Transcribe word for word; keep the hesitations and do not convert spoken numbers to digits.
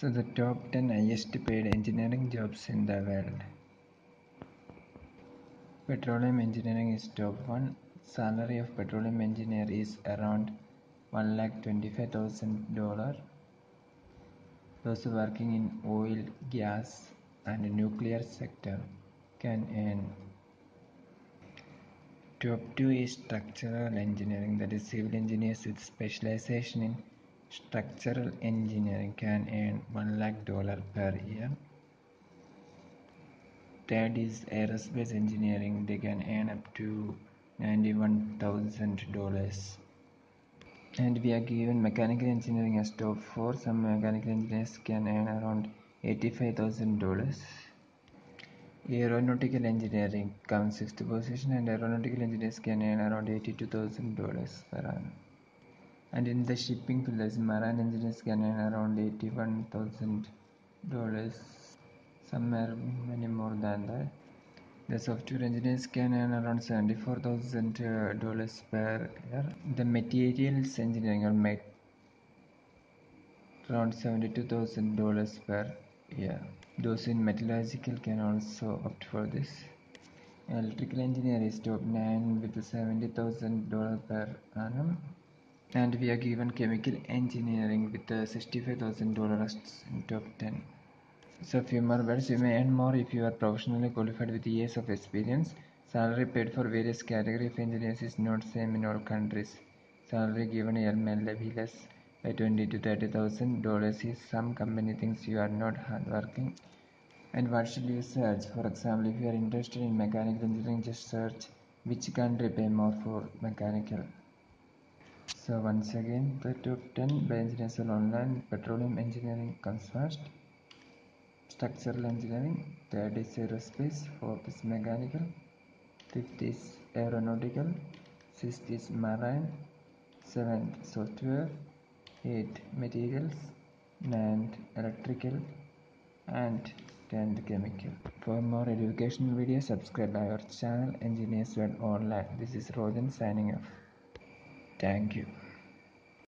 So the top ten highest paid engineering jobs in the world. Petroleum engineering is top one. Salary of petroleum engineer is around one lakh twenty-five thousand dollar. Those working in oil, gas, and nuclear sector can earn. Top two is structural engineering, that is civil engineers with specialization in structural engineering can earn one lakh dollars per year. Third is aerospace engineering, they can earn up to ninety-one thousand dollars. And we are given mechanical engineering as top four. Some mechanical engineers can earn around eighty-five thousand dollars. Aeronautical engineering comes sixth position, and aeronautical engineers can earn around eighty-two thousand dollars per annum. And in the shipping field, marine engineers can earn around eighty-one thousand dollars, some are many more than that. The software engineers can earn around seventy-four thousand dollars per year. The materials engineering will make around seventy-two thousand dollars per year. Those in metallurgical can also opt for this. Electrical engineer is top nine with seventy thousand dollars per annum. And we are given chemical engineering with sixty-five thousand dollars in top ten. So few more words, you may earn more if you are professionally qualified with years of experience. Salary paid for various categories of engineers is not same in all countries. Salary given here may be less by twenty to thirty thousand dollars if some company thinks you are not hard working. And what should you search? For example, if you are interested in mechanical engineering, just search which country pay more for mechanical. So once again, the top ten by Engineers World Online. Petroleum engineering comes first, structural engineering, third is aerospace, fourth is mechanical, fifth is aeronautical, sixth is marine, seventh software, eighth materials, ninth electrical, and tenth chemical. For more educational videos, subscribe to our channel Engineers World Online. This is Roshan signing off. Thank you.